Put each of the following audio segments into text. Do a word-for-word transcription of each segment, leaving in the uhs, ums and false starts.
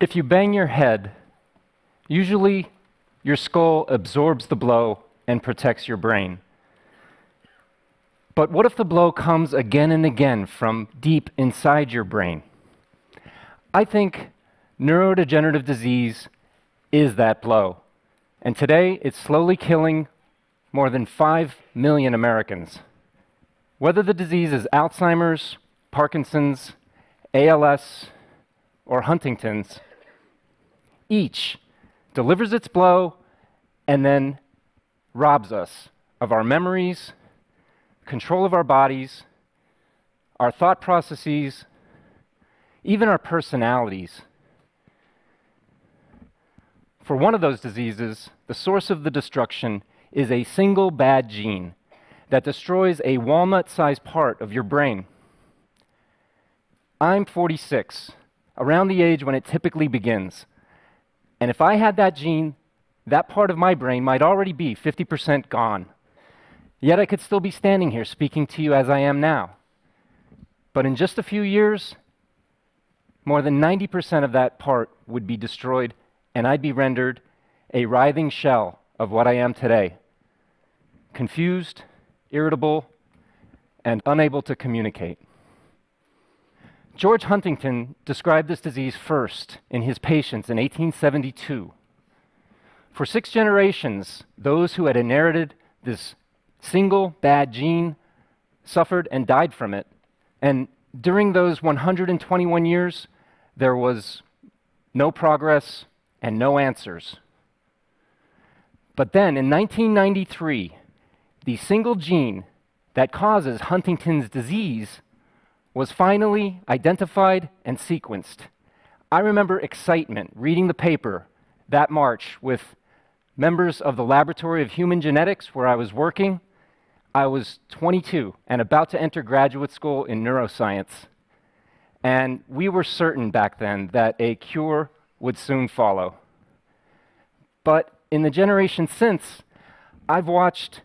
If you bang your head, usually your skull absorbs the blow and protects your brain. But what if the blow comes again and again from deep inside your brain? I think neurodegenerative disease is that blow. And today, it's slowly killing more than five million Americans. Whether the disease is Alzheimer's, Parkinson's, A L S, or Huntington's, each delivers its blow and then robs us of our memories, control of our bodies, our thought processes, even our personalities. For one of those diseases, the source of the destruction is a single bad gene that destroys a walnut-sized part of your brain. I'm forty-six, around the age when it typically begins. And if I had that gene, that part of my brain might already be fifty percent gone. Yet I could still be standing here speaking to you as I am now. But in just a few years, more than ninety percent of that part would be destroyed, and I'd be rendered a writhing shell of what I am today, confused, irritable, and unable to communicate. George Huntington described this disease first in his patients in eighteen seventy-two. For six generations, those who had inherited this single bad gene suffered and died from it. And during those one hundred twenty-one years, there was no progress and no answers. But then, in nineteen ninety-three, the single gene that causes Huntington's disease was finally identified and sequenced. I remember excitement reading the paper that March with members of the Laboratory of Human Genetics where I was working. I was twenty-two and about to enter graduate school in neuroscience. And we were certain back then that a cure would soon follow. But in the generation since, I've watched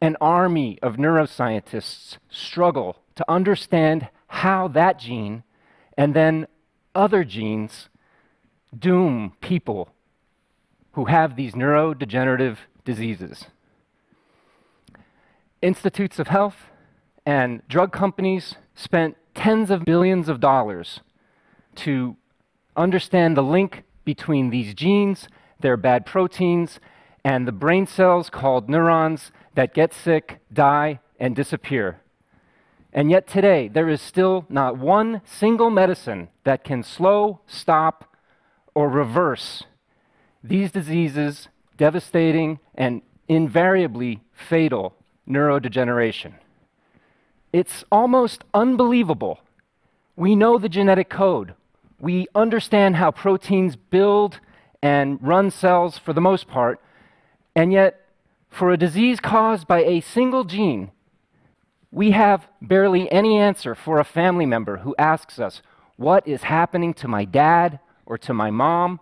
an army of neuroscientists struggle to understand how that gene and then other genes doom people who have these neurodegenerative diseases. Institutes of health and drug companies spent tens of billions of dollars to understand the link between these genes, their bad proteins, and the brain cells called neurons that get sick, die, and disappear. And yet today, there is still not one single medicine that can slow, stop, or reverse these diseases' devastating and invariably fatal neurodegeneration. It's almost unbelievable. We know the genetic code. We understand how proteins build and run cells for the most part. And yet, for a disease caused by a single gene, we have barely any answer for a family member who asks us, what is happening to my dad or to my mom?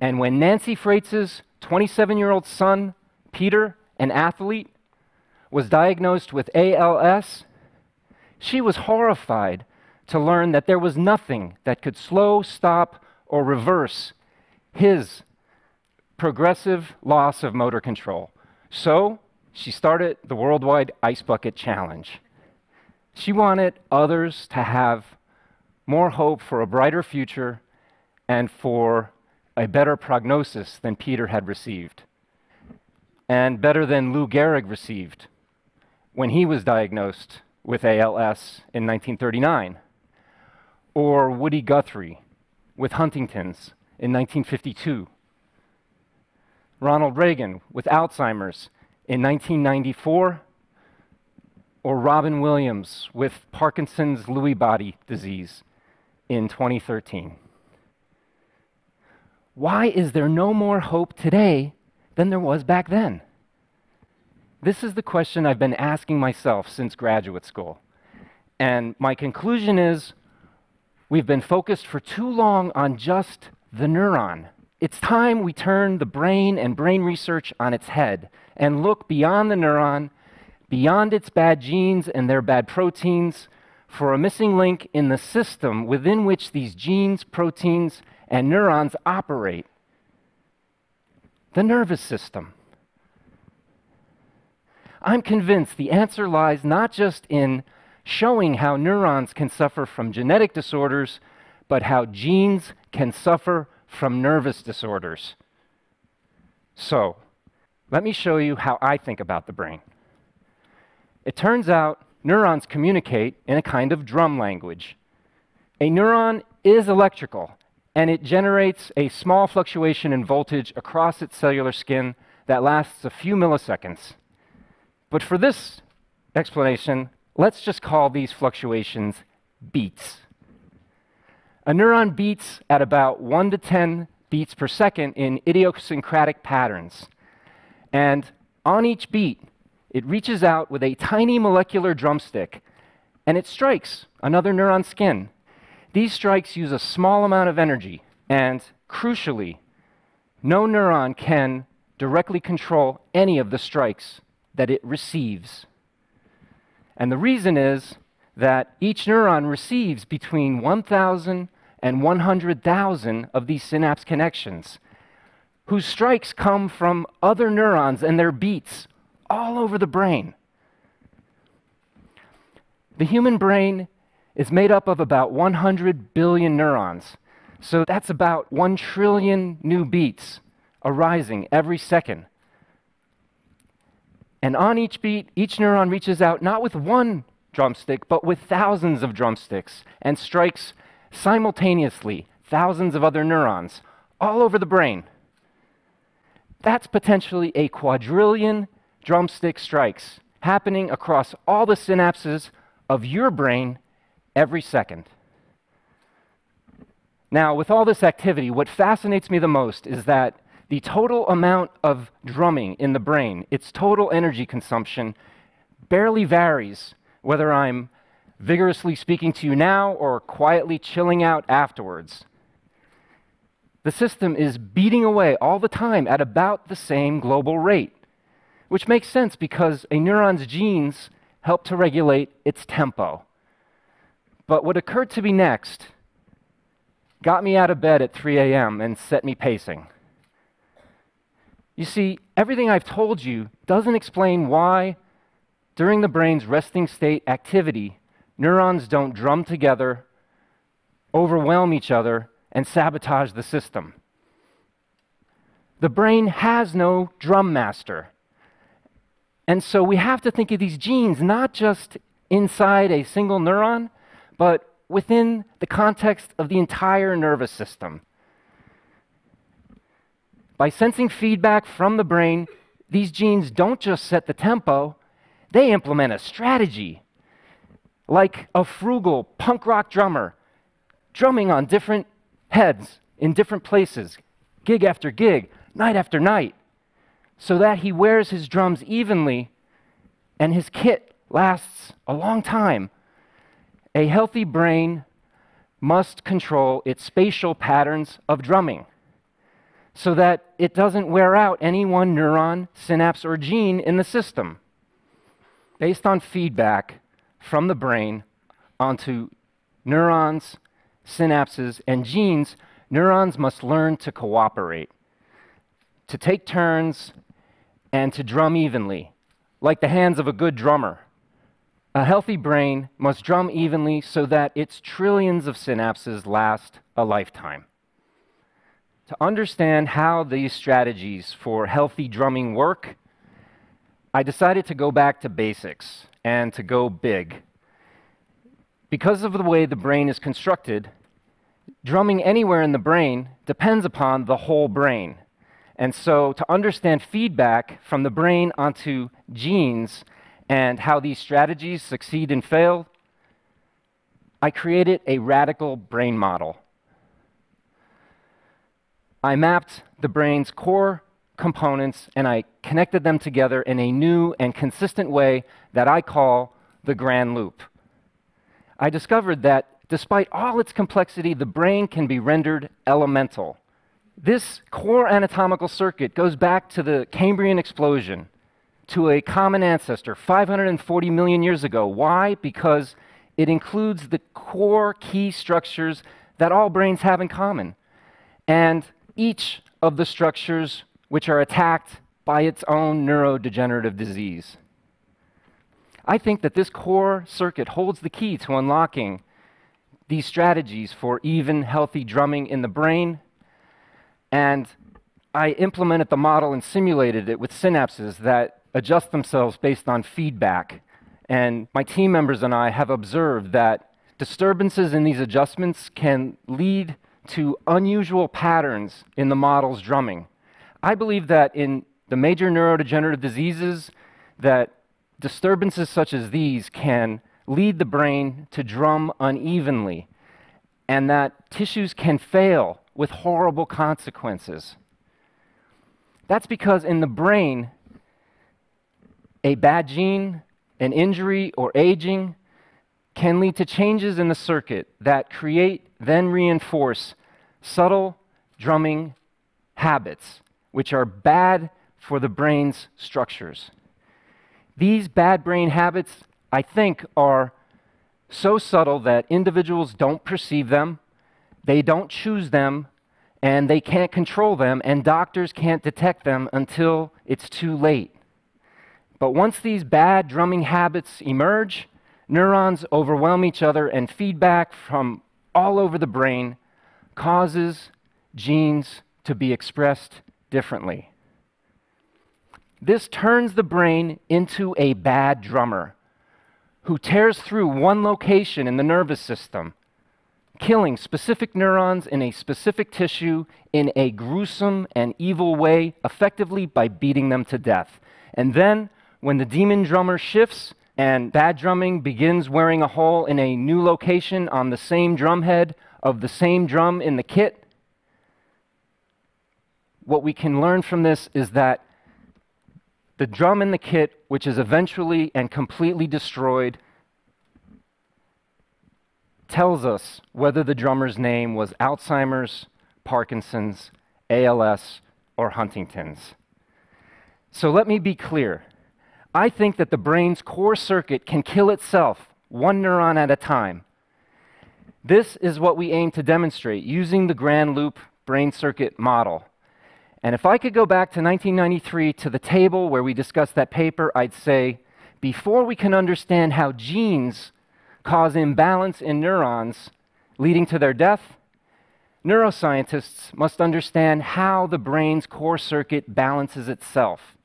And when Nancy Freitas' twenty-seven-year-old son, Peter, an athlete, was diagnosed with A L S, she was horrified to learn that there was nothing that could slow, stop, or reverse his progressive loss of motor control. So she started the Worldwide Ice Bucket Challenge. She wanted others to have more hope for a brighter future and for a better prognosis than Peter had received, and better than Lou Gehrig received when he was diagnosed with A L S in nineteen thirty-nine, or Woody Guthrie with Huntington's in nineteen fifty-two, Ronald Reagan with Alzheimer's in nineteen ninety-four, or Robin Williams with Parkinson's Lewy body disease in twenty thirteen. Why is there no more hope today than there was back then? This is the question I've been asking myself since graduate school. And my conclusion is, we've been focused for too long on just the neuron. It's time we turn the brain and brain research on its head and look beyond the neuron, beyond its bad genes and their bad proteins, for a missing link in the system within which these genes, proteins, and neurons operate, the nervous system. I'm convinced the answer lies not just in showing how neurons can suffer from genetic disorders, but how genes can suffer from nervous disorders. So, let me show you how I think about the brain. It turns out neurons communicate in a kind of drum language. A neuron is electrical, and it generates a small fluctuation in voltage across its cellular skin that lasts a few milliseconds. But for this explanation, let's just call these fluctuations beats. A neuron beats at about one to ten beats per second in idiosyncratic patterns. And on each beat, it reaches out with a tiny molecular drumstick, and it strikes another neuron skin. These strikes use a small amount of energy, and crucially, no neuron can directly control any of the strikes that it receives. And the reason is that each neuron receives between one thousand and one hundred thousand of these synapse connections, whose strikes come from other neurons and their beats all over the brain. The human brain is made up of about one hundred billion neurons, so that's about one trillion new beats arising every second. And on each beat, each neuron reaches out not with one drumstick, but with thousands of drumsticks and strikes simultaneously thousands of other neurons all over the brain. That's potentially a quadrillion drumstick strikes happening across all the synapses of your brain every second. Now, with all this activity, what fascinates me the most is that the total amount of drumming in the brain, its total energy consumption, barely varies whether I'm vigorously speaking to you now or quietly chilling out afterwards. The system is beating away all the time at about the same global rate, which makes sense because a neuron's genes help to regulate its tempo. But what occurred to me next got me out of bed at three A M and set me pacing. You see, everything I've told you doesn't explain why, during the brain's resting state activity, neurons don't drum together, overwhelm each other, and sabotage the system. The brain has no drum master. And so we have to think of these genes not just inside a single neuron, but within the context of the entire nervous system. By sensing feedback from the brain, these genes don't just set the tempo, they implement a strategy. Like a frugal punk rock drummer, drumming on different heads in different places, gig after gig, night after night, so that he wears his drums evenly and his kit lasts a long time. A healthy brain must control its spatial patterns of drumming so that it doesn't wear out any one neuron, synapse, or gene in the system. Based on feedback from the brain onto neurons, synapses, and genes, neurons must learn to cooperate, to take turns, and to drum evenly, like the hands of a good drummer. A healthy brain must drum evenly so that its trillions of synapses last a lifetime. To understand how these strategies for healthy drumming work, I decided to go back to basics and to go big. Because of the way the brain is constructed, drumming anywhere in the brain depends upon the whole brain. And so to understand feedback from the brain onto genes and how these strategies succeed and fail, I created a radical brain model. I mapped the brain's core components and I connected them together in a new and consistent way that I call the Grand Loop. I discovered that despite all its complexity, the brain can be rendered elemental. This core anatomical circuit goes back to the Cambrian explosion, to a common ancestor five hundred forty million years ago. Why? Because It includes the core key structures that all brains have in common, and each of the structures which are attacked by its own neurodegenerative disease. I think that this core circuit holds the key to unlocking these strategies for even, healthy drumming in the brain, and I implemented the model and simulated it with synapses that adjust themselves based on feedback. And my team members and I have observed that disturbances in these adjustments can lead to unusual patterns in the model's drumming. I believe that in the major neurodegenerative diseases, that disturbances such as these can lead the brain to drum unevenly, and that tissues can fail with horrible consequences. That's because in the brain, a bad gene, an injury, or aging can lead to changes in the circuit that create, then reinforce subtle drumming habits, which are bad for the brain's structures. These bad brain habits, I think, are so subtle that individuals don't perceive them, they don't choose them, and they can't control them, and doctors can't detect them until it's too late. But once these bad drumming habits emerge, neurons overwhelm each other, and feedback from all over the brain causes genes to be expressed differently. This turns the brain into a bad drummer who tears through one location in the nervous system, killing specific neurons in a specific tissue in a gruesome and evil way, effectively by beating them to death. And then, when the demon drummer shifts and bad drumming begins wearing a hole in a new location on the same drumhead of the same drum in the kit, what we can learn from this is that the drum in the kit, which is eventually and completely destroyed, tells us whether the drummer's name was Alzheimer's, Parkinson's, A L S, or Huntington's. So let me be clear. I think that the brain's core circuit can kill itself one neuron at a time. This is what we aim to demonstrate using the Grand Loop brain circuit model. And if I could go back to nineteen ninety-three to the table where we discussed that paper, I'd say, before we can understand how genes cause imbalance in neurons leading to their death, neuroscientists must understand how the brain's core circuit balances itself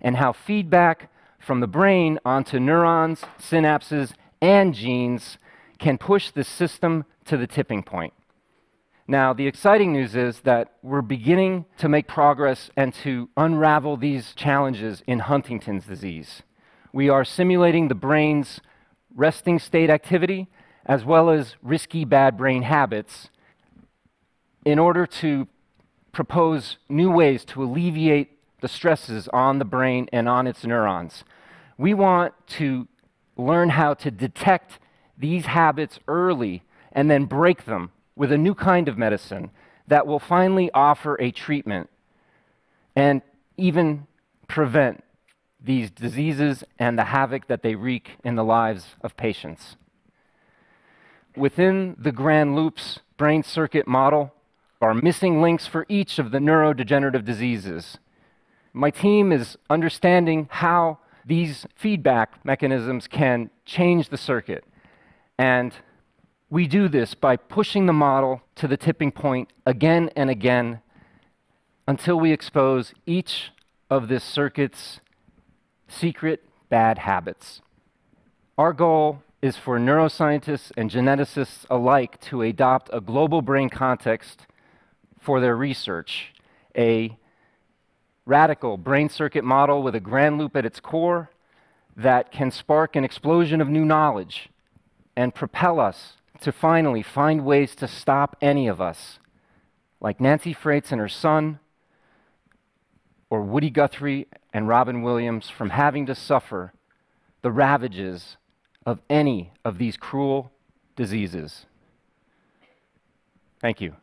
and how feedback from the brain onto neurons, synapses, and genes can push the system to the tipping point. Now, the exciting news is that we're beginning to make progress and to unravel these challenges in Huntington's disease. We are simulating the brain's resting state activity as well as risky bad brain habits in order to propose new ways to alleviate the stresses on the brain and on its neurons. We want to learn how to detect these habits early and then break them with a new kind of medicine that will finally offer a treatment and even prevent these diseases and the havoc that they wreak in the lives of patients. Within the Grand Loop's brain circuit model are missing links for each of the neurodegenerative diseases. My team is understanding how these feedback mechanisms can change the circuit. And we do this by pushing the model to the tipping point again and again until we expose each of this circuit's secret bad habits. Our goal is for neuroscientists and geneticists alike to adopt a global brain context for their research, a radical brain circuit model with a Grand Loop at its core that can spark an explosion of new knowledge and propel us to finally find ways to stop any of us, like Nancy Freitas and her son, or Woody Guthrie and Robin Williams, from having to suffer the ravages of any of these cruel diseases. Thank you.